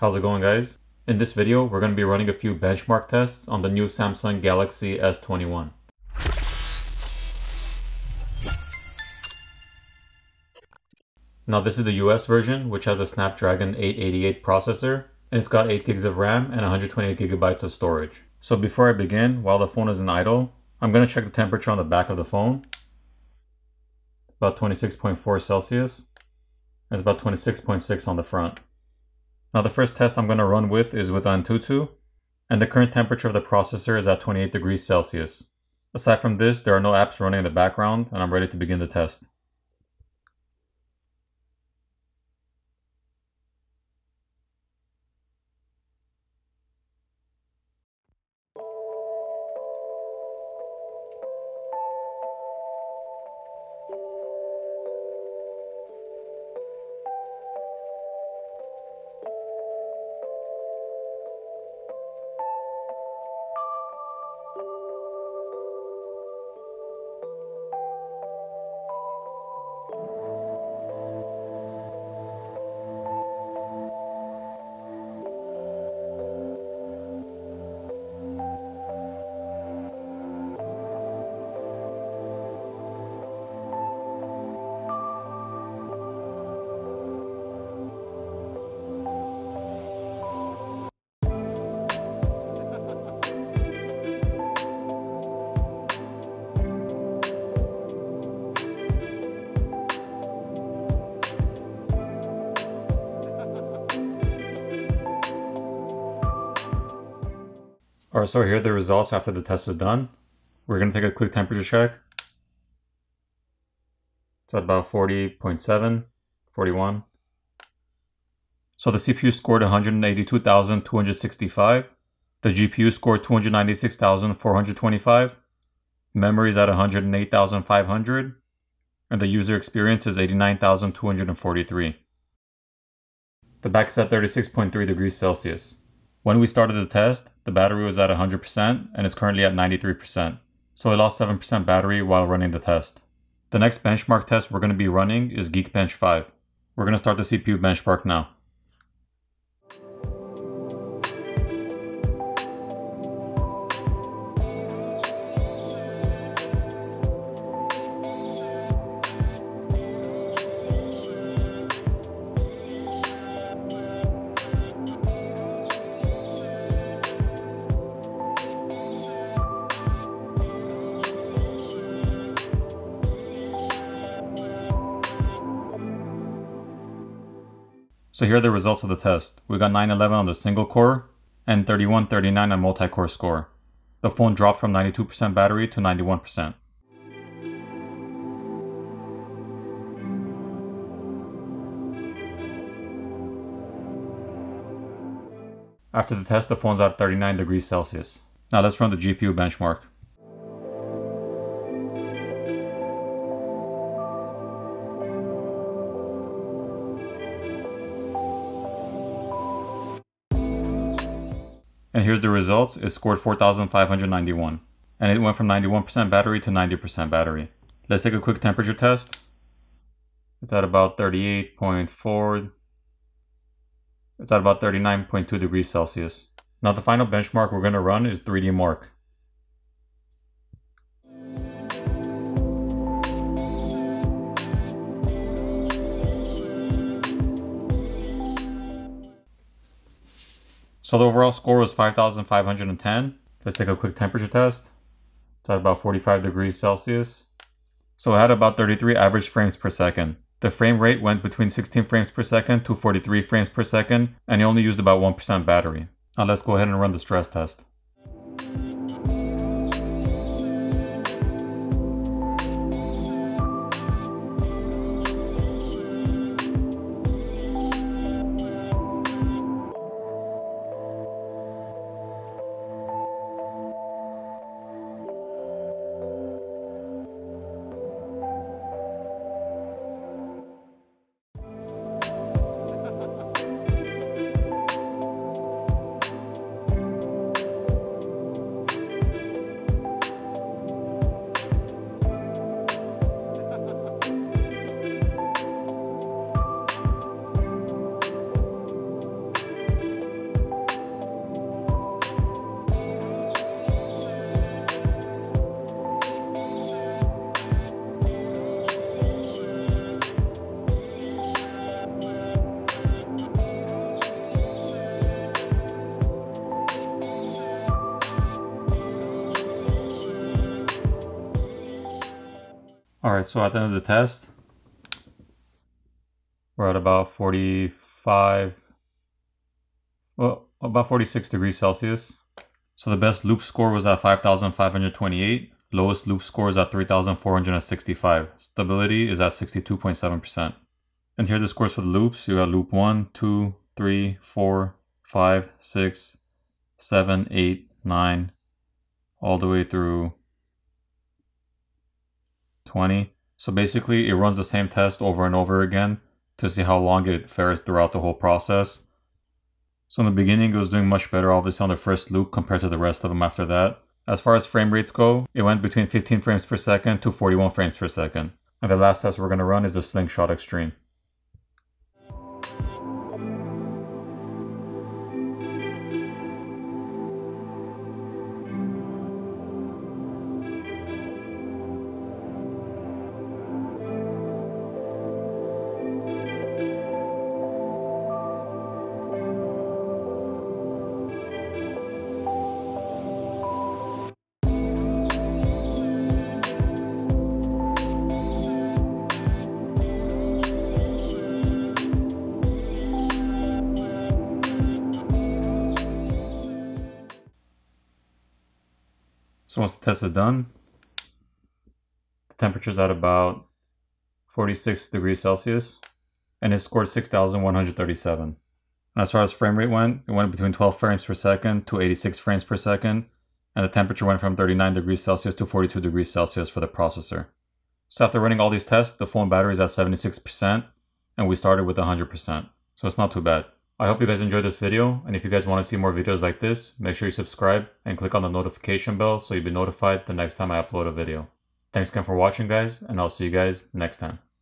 How's it going, guys? In this video, we're going to be running a few benchmark tests on the new Samsung Galaxy S21. Now this is the US version, which has a Snapdragon 888 processor, and it's got 8 GB of RAM and 128 GB of storage. So before I begin, while the phone is in idle, I'm going to check the temperature on the back of the phone. About 26.4 Celsius, and it's about 26.6 on the front. Now the first test I'm going to run with is with Antutu, and the current temperature of the processor is at 28 degrees Celsius. Aside from this, there are no apps running in the background, and I'm ready to begin the test. Alright, so here are the results after the test is done. We're going to take a quick temperature check. It's at about 40.7, 41. So the CPU scored 182,265. The GPU scored 296,425. Memory is at 108,500. And the user experience is 89,243. The back is at 36.3 degrees Celsius. When we started the test, the battery was at 100% and it's currently at 93%, so I lost 7% battery while running the test. The next benchmark test we're going to be running is Geekbench 5. We're going to start the CPU benchmark now. So here are the results of the test. We got 911 on the single core and 3139 on multi-core score. The phone dropped from 92% battery to 91%. After the test, the phone's at 39 degrees Celsius. Now let's run the GPU benchmark. And here's the results. It scored 4,591, and it went from 91% battery to 90% battery. Let's take a quick temperature test. It's at about 38.4. It's at about 39.2 degrees Celsius. Now the final benchmark we're going to run is 3DMark. So the overall score was 5,510. Let's take a quick temperature test. It's at about 45 degrees Celsius. So it had about 33 average frames per second. The frame rate went between 16 frames per second to 43 frames per second, and it only used about 1% battery. Now let's go ahead and run the stress test. Alright, so at the end of the test, we're at about 46 degrees Celsius. So the best loop score was at 5,528. Lowest loop score is at 3,465. Stability is at 62.7%. And here are the scores for the loops. You got loop 1, 2, 3, 4, 5, 6, 7, 8, 9, all the way through 20. So basically it runs the same test over and over again to see how long it fares throughout the whole process. So in the beginning it was doing much better obviously on the first loop compared to the rest of them after that. As far as frame rates go, it went between 15 frames per second to 41 frames per second. And the last test we're going to run is the Slingshot Extreme. So once the test is done, the temperature is at about 46 degrees Celsius and it scored 6,137. As far as frame rate went, it went between 12 frames per second to 86 frames per second, and the temperature went from 39 degrees Celsius to 42 degrees Celsius for the processor. So after running all these tests, the phone battery is at 76% and we started with 100%. So it's not too bad. I hope you guys enjoyed this video, and if you guys want to see more videos like this, make sure you subscribe and click on the notification bell so you'll be notified the next time I upload a video. Thanks again for watching guys, and I'll see you guys next time.